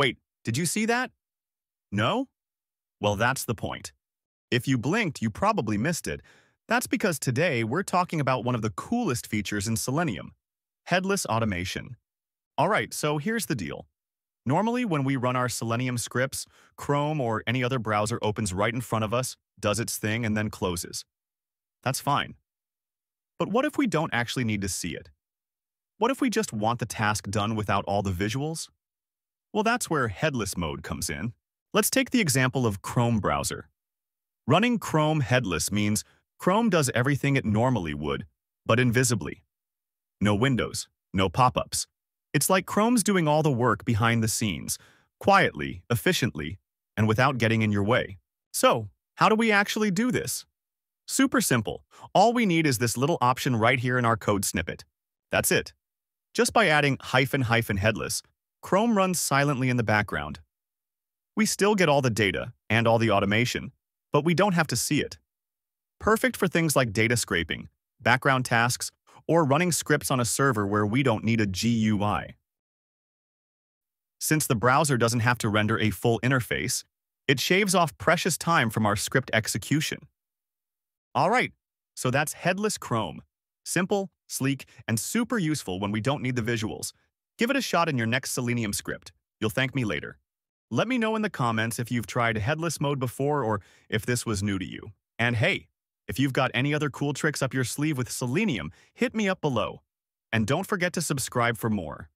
Wait, did you see that? No? Well, that's the point. If you blinked, you probably missed it. That's because today we're talking about one of the coolest features in Selenium, headless automation. All right, so here's the deal. Normally, when we run our Selenium scripts, Chrome or any other browser opens right in front of us, does its thing, and then closes. That's fine. But what if we don't actually need to see it? What if we just want the task done without all the visuals? Well, that's where headless mode comes in. Let's take the example of Chrome browser. Running Chrome headless means Chrome does everything it normally would, but invisibly. No windows, no pop-ups. It's like Chrome's doing all the work behind the scenes, quietly, efficiently, and without getting in your way. So, how do we actually do this? Super simple. All we need is this little option right here in our code snippet. That's it. Just by adding --headless, Chrome runs silently in the background. We still get all the data and all the automation, but we don't have to see it. Perfect for things like data scraping, background tasks, or running scripts on a server where we don't need a GUI. Since the browser doesn't have to render a full interface, it shaves off precious time from our script execution. All right, so that's headless Chrome. Simple, sleek, and super useful when we don't need the visuals. Give it a shot in your next Selenium script. You'll thank me later. Let me know in the comments if you've tried headless mode before or if this was new to you. And hey, if you've got any other cool tricks up your sleeve with Selenium, hit me up below. And don't forget to subscribe for more.